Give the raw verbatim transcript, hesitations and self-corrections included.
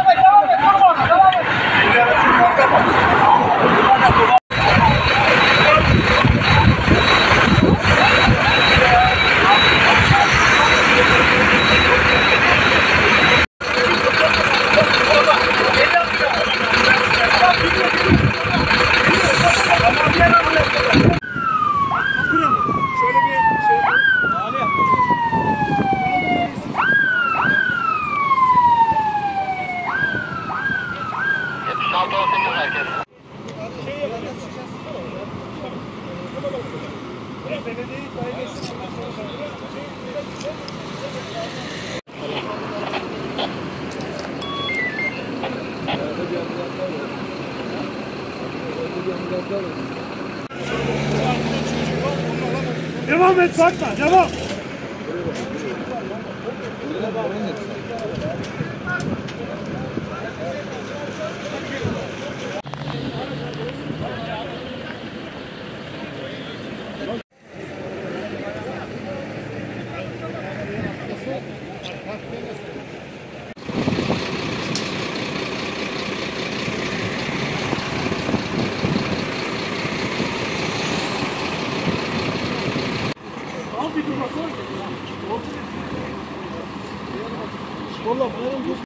et, devam et, durma, devam et. Devam et, sakla, devam. Oğlum, oğlum, oğlum.